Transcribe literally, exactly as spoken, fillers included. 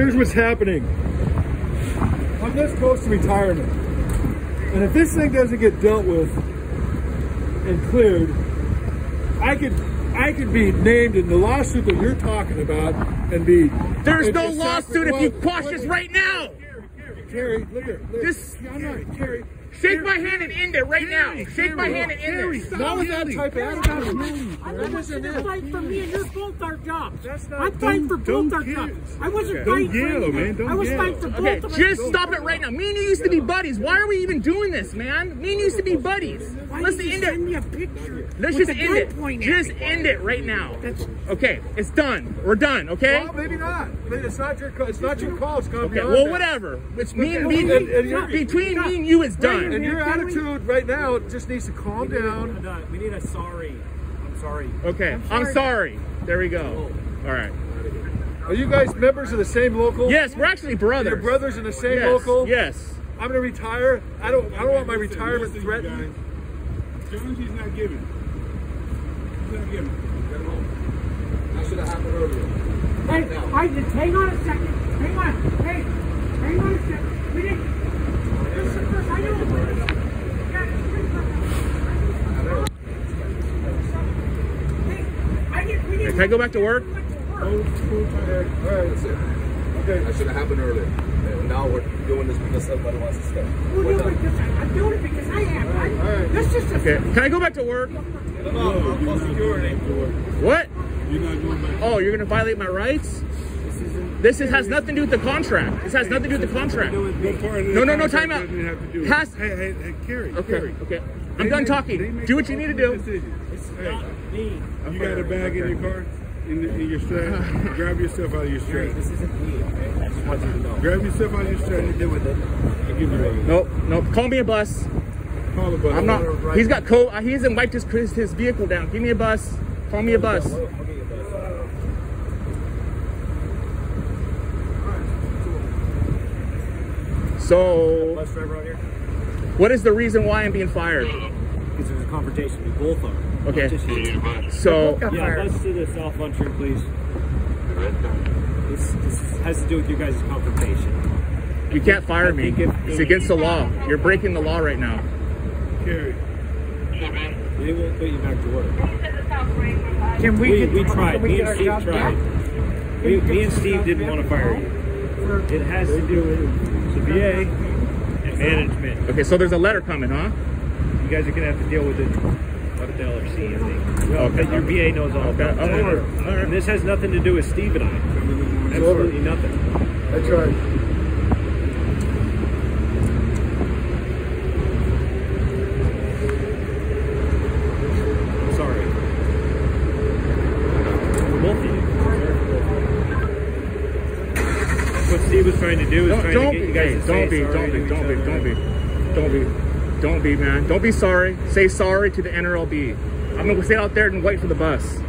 here's what's happening. I'm this close to retirement. And if this thing doesn't get dealt with and cleared, I could I could be named in the lawsuit that you're talking about and be... There's and, no and lawsuit if you quash this right now! Carrie, look here. This, I'm not, Carrie. Shake my hand and end it right now. Shake my hand and end it. That was that type of attitude. I wasn't fighting for me and you both our jobs. I'm fighting for both our jobs. I wasn't fighting for you. I was fighting for both of us. Just stop it right now. Me and you used to be buddies. Why are we even doing this, man? Me and you used to be buddies. Let's end it. Let's just end it. Just end it right now. Okay, it's done. We're done. Okay. Well, maybe not. It's not your. It's not your call. It's gonna be. Well, whatever. It's me and me. Between me and you, it's done. And your attitude right now just needs to calm down. We need a sorry. I'm sorry. Okay. I'm sorry. I'm sorry. There we go. All right. Are you guys members of the same local? Yes, we're actually brothers. You're brothers in the same yes. local? Yes. I'm gonna retire. I don't. I don't want my retirement threatened. Jones, he's not giving. He's not giving. Get him home. That should have happened earlier. Hey, I did. Hang on a second. Hang on. Hey, hang on a second. We didn't. I know. Can I go back to work? No, school time. All right, that's it. Okay. That should have happened earlier. And now we're doing this because somebody wants to stay. We're doing it because I'm doing it because I am. All right. All right. This is okay. Can I go back to work? No, no, I'll secure it ain't for what? You're not going back. Oh, you're gonna violate my rights? This is, has nothing to do with the contract. This has nothing to do with the contract. No, no, no, time out. Pass. Hey, hey, hey, Carrie. Okay, okay. I'm done talking. Do what you need to do. It's not me. You got a bag in your car? In, the, in your strap? Grab yourself out of your strap. This isn't me, okay? That's what you know. Grab yourself out of your strap. What do you do with it? I'll give you a nope, nope. Call me a bus. Call a bus. I'm not. He's got coat. He hasn't wiped his, his vehicle down. Give me a bus. Call me a bus. So, what is the reason why I'm being fired? Because there's a confrontation. We both are. Okay. Just so, yeah, let's do this off on true, please. This, this has to do with you guys' confrontation. You can't fire me. It's against the law. You're breaking the law right now. Carrie. They won't put you back to work. Can we? We, we tried. Me and Steve tried. We, me and Steve didn't want to fire you. It has to do with the V A and management. Okay, so there's a letter coming, huh? You guys are gonna have to deal with it with the L R C, I think. Well, okay. Your V A knows all okay. about it. All right. And this has nothing to do with Steve and I. It's absolutely over. Nothing. That's right. Sorry. For both of you. What Steve was trying to do is don't, trying to get you guys to hey, don't, don't be, don't be, don't be, don't be, don't be, don't be, man. Don't be sorry. Say sorry to the N R L B. I'm gonna sit out there and wait for the bus.